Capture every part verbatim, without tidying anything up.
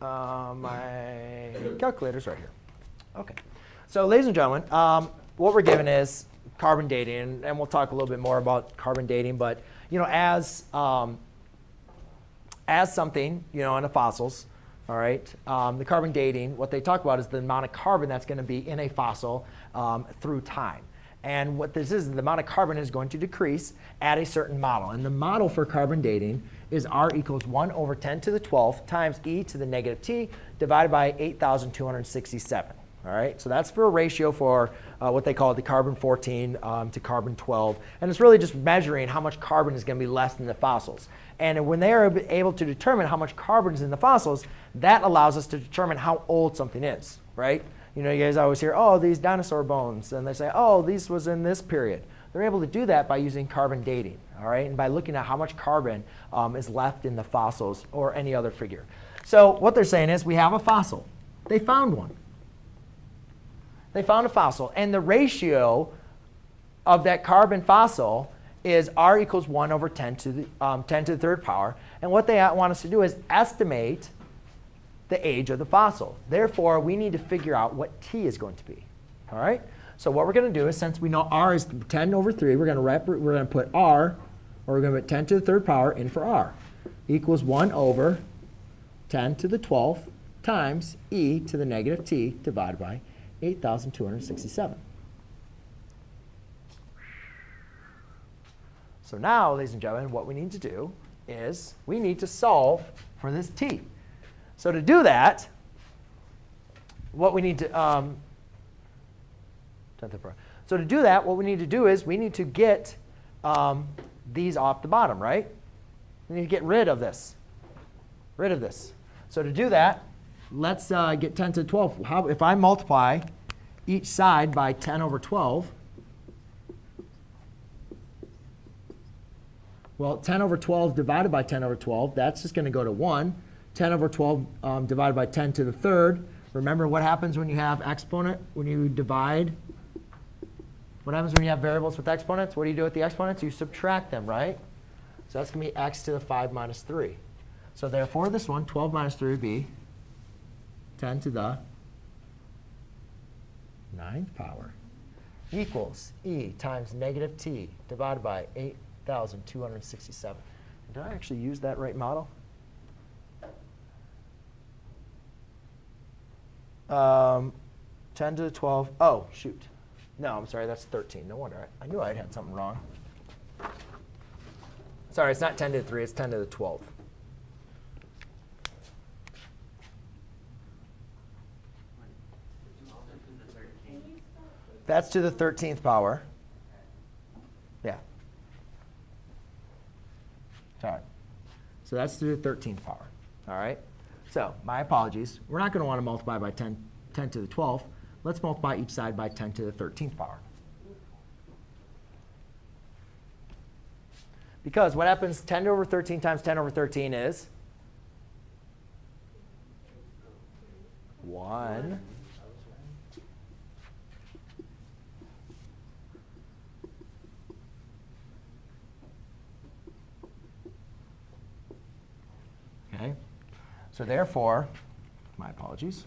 Uh, my calculator's right here. OK. So ladies and gentlemen, um, what we're given is carbon dating. And, and we'll talk a little bit more about carbon dating. But you know, as, um, as something you know, in the fossils, all right, um, the carbon dating, what they talk about is the amount of carbon that's going to be in a fossil um, through time. And what this is, the amount of carbon is going to decrease at a certain model. And the model for carbon dating is R equals one over ten to the twelfth times e to the negative t divided by eight thousand two hundred sixty-seven. All right, so that's for a ratio for uh, what they call the carbon fourteen um, to carbon twelve. And it's really just measuring how much carbon is going to be left in the fossils. And when they are able to determine how much carbon is in the fossils, that allows us to determine how old something is, right? You know, you guys always hear, oh, these dinosaur bones. And they say, oh, this was in this period. They're able to do that by using carbon dating, all right, and by looking at how much carbon um, is left in the fossils or any other figure. So what they're saying is we have a fossil. They found one. They found a fossil. And the ratio of that carbon fossil is R equals one over ten to the third power. And what they want us to do is estimate the age of the fossil. Therefore, we need to figure out what t is going to be. All right? So what we're going to do is, since we know R is ten over three, we're going to wrap, we're going to put R, or we're going to put ten to the third power in for R, equals one over ten to the twelfth times e to the negative t divided by eight thousand two hundred sixty-seven. So now, ladies and gentlemen, what we need to do is we need to solve for this t. So to do that, what we need to um, so to do that, what we need to do is we need to get um, these off the bottom, right? We need to get rid of this, rid of this. So to do that, let's uh, get ten to the twelfth. How, if I multiply each side by ten over twelve, well, ten over twelve divided by ten over twelve, that's just going to go to one. ten over twelve um, divided by ten to the third. Remember what happens when you have exponent, when you divide. What happens when you have variables with exponents? What do you do with the exponents? You subtract them, right? So that's going to be x to the five minus three. So therefore, this one, twelve minus three would be ten to the ninth power equals e times negative t divided by eight thousand two hundred sixty-seven. Did I actually use that right model? Um, ten to the twelfth. Oh, shoot. No, I'm sorry. That's thirteen. No wonder. I, I knew I had something wrong. Sorry, it's not ten to the three. It's ten to the twelfth. That's to the thirteenth power. Yeah. Sorry. So that's to the thirteenth power. All right. So my apologies. We're not going to want to multiply by ten to the twelfth. Let's multiply each side by ten to the thirteenth power. Because what happens, ten over thirteen times ten over thirteen is one. OK. So therefore, my apologies,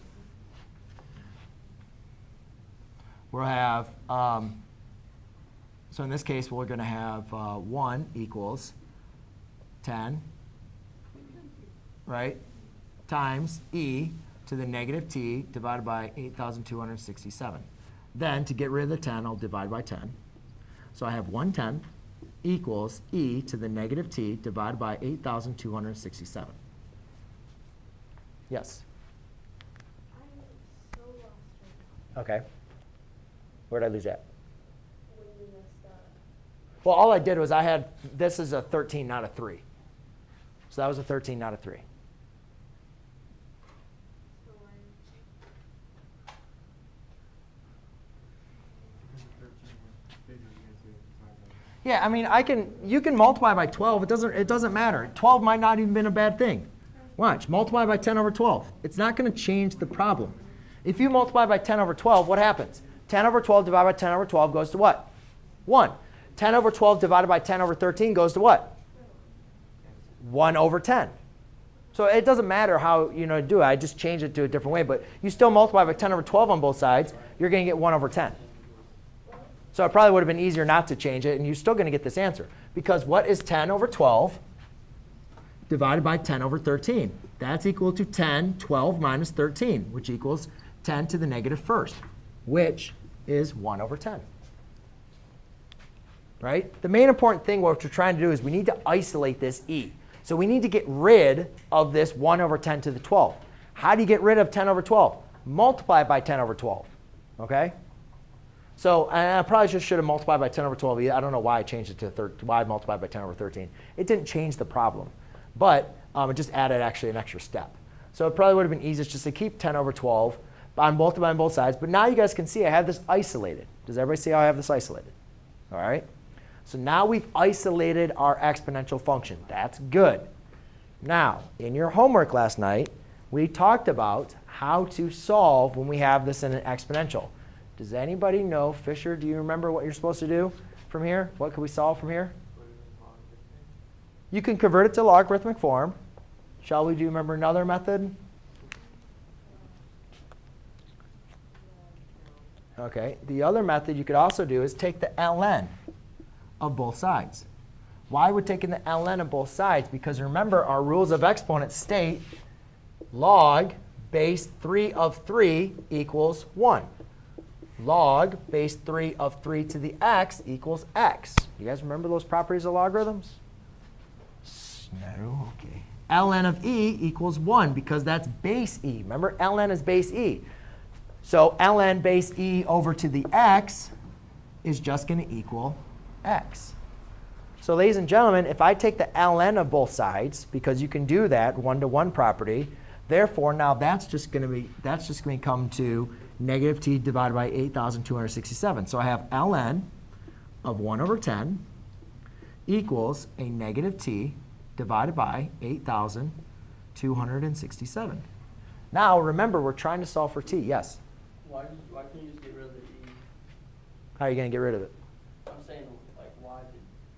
we'll have, um, so in this case, we're going to have uh, one equals ten, right, times e to the negative t divided by eight thousand two hundred sixty-seven. Then to get rid of the ten, I'll divide by ten. So I have one tenth equals e to the negative t divided by eight thousand two hundred sixty-seven. Yes? I'm so lost right now. OK. Where did I lose that? When you messed up. Well, all I did was I had this is a thirteen, not a three. So that was a thirteen, not a three. So yeah, I mean, I can, you can multiply by twelve. It doesn't, it doesn't matter. twelve might not even been a bad thing. Watch. Multiply by ten over twelve. It's not going to change the problem. If you multiply by ten over twelve, what happens? ten over twelve divided by ten over twelve goes to what? one. ten over twelve divided by ten over thirteen goes to what? one over ten. So it doesn't matter how you know do it. I just change it to a different way. But you still multiply by ten over twelve on both sides. You're going to get one over ten. So it probably would have been easier not to change it. And you're still going to get this answer. Because what is ten over twelve divided by ten over thirteen? That's equal to ten, twelve minus thirteen, which equals ten to the negative first, which is one over ten. Right? The main important thing what we're trying to do is we need to isolate this e. So we need to get rid of this one over ten to the twelve. How do you get rid of ten over twelve? Multiply it by ten over twelve. OK? So and I probably just should have multiplied by ten over twelve. I don't know why I changed it to why I multiplied by ten over thirteen. It didn't change the problem. But um, it just added actually an extra step. So it probably would have been easiest just to keep ten over twelve on multiplying both sides. But now you guys can see I have this isolated. Does everybody see how I have this isolated? All right? So now we've isolated our exponential function. That's good. Now, in your homework last night, we talked about how to solve when we have this in an exponential. Does anybody know, Fisher, do you remember what you're supposed to do from here? What can we solve from here? You can convert it to logarithmic form. Shall we do you remember another method? OK. The other method you could also do is take the ln of both sides. Why would taking the ln of both sides? Because remember, our rules of exponents state log base three of three equals one. Log base three of three to the x equals x. You guys remember those properties of logarithms? No. OK. ln of e equals one, because that's base e. Remember, ln is base e. So ln base e over to the x is just going to equal x. So ladies and gentlemen, if I take the ln of both sides, because you can do that one-to-one property, therefore now that's just going to be that's just going to come to negative t divided by eight thousand two hundred sixty-seven. So I have ln of one over ten equals a negative t divided by eight thousand two hundred sixty-seven. Now remember, we're trying to solve for t. Yes? Why, why can't you just get rid of the e? How are you going to get rid of it? I'm saying, like, why did,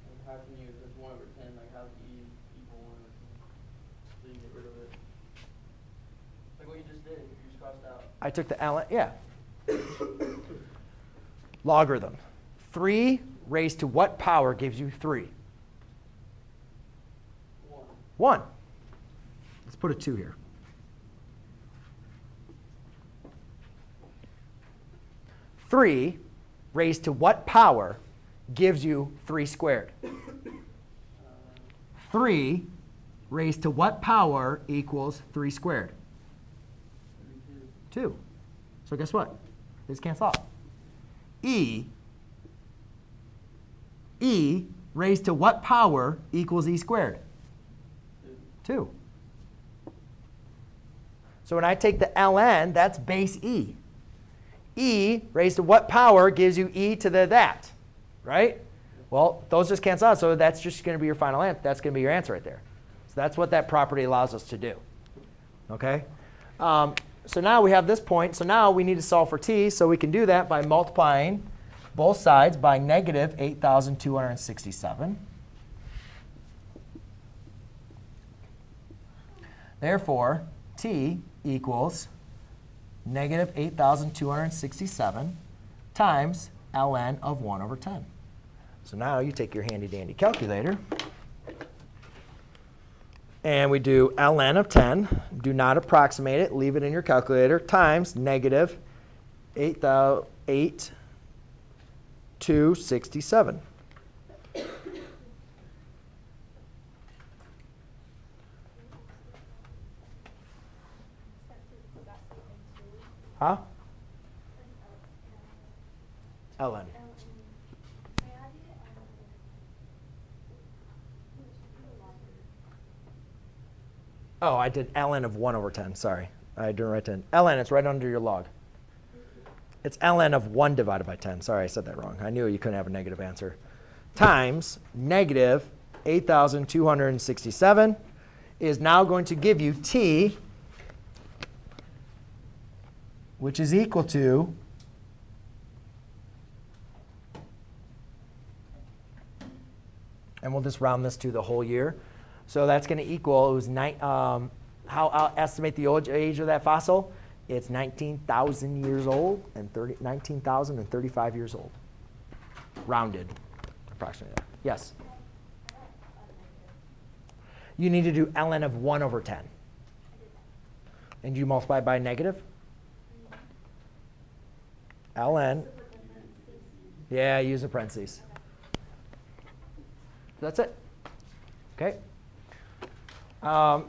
like, how can you, if it's one over ten, like, how does e equal one over ten? So you get rid of it. Like what you just did, you just crossed out. I took the ln, yeah. Logarithm. three raised to what power gives you three? one. Let's put a two here. three raised to what power gives you three squared? three raised to what power equals three squared? two. So guess what? This cancels out. E, e raised to what power equals e squared? two. So when I take the ln, that's base e. E raised to what power gives you e to the that, right? Well, those just cancel out. So that's just going to be your final answer. That's going to be your answer right there. So that's what that property allows us to do. OK? Um, so now we have this point. So now we need to solve for t. So we can do that by multiplying both sides by negative eight thousand two hundred sixty-seven. Therefore, t equals negative eight thousand two hundred sixty-seven times ln of one over ten. So now you take your handy dandy calculator. And we do ln of ten. Do not approximate it. Leave it in your calculator times negative eight thousand two hundred sixty-seven. Huh? ln. Oh, I did ln of one over ten. Sorry. I didn't write ten. ln, it's right under your log. It's ln of one divided by ten. Sorry, I said that wrong. I knew you couldn't have a negative answer. Times negative eight thousand two hundred sixty-seven is now going to give you t, which is equal to and we'll just round this to the whole year. So that's going to equal, it was um, how I'll estimate the age of that fossil, it's nineteen thousand years old and nineteen thousand and thirty-five years old, rounded approximately. Yes? You need to do ln of one over ten. And you multiply by negative? ln. Yeah, use the parentheses. That's it. OK? Um,